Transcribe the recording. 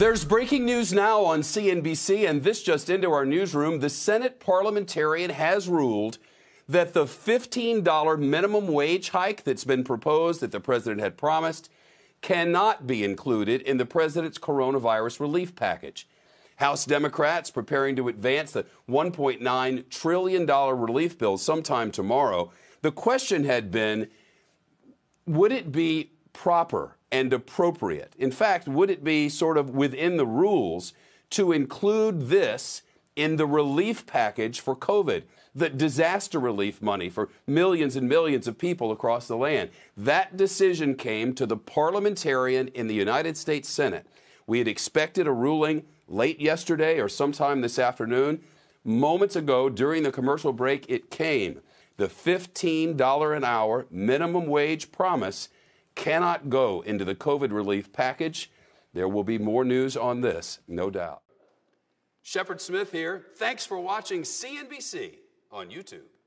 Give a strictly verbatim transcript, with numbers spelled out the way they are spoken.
There's breaking news now on C N B C, and this just into our newsroom. The Senate parliamentarian has ruled that the fifteen dollar minimum wage hike that's been proposed, that the president had promised, cannot be included in the president's coronavirus relief package. House Democrats preparing to advance the one point nine trillion dollar relief bill sometime tomorrow. The question had been, would it be proper and appropriate? In fact, would it be sort of within the rules to include this in the relief package for COVID, the disaster relief money for millions and millions of people across the land? That decision came to the parliamentarian in the United States Senate. We had expected a ruling late yesterday or sometime this afternoon. Moments ago, during the commercial break, it came. The fifteen dollar an hour minimum wage promise cannot go into the COVID relief package. There will be more news on this, no doubt. Shepard Smith here. Thanks for watching C N B C on YouTube.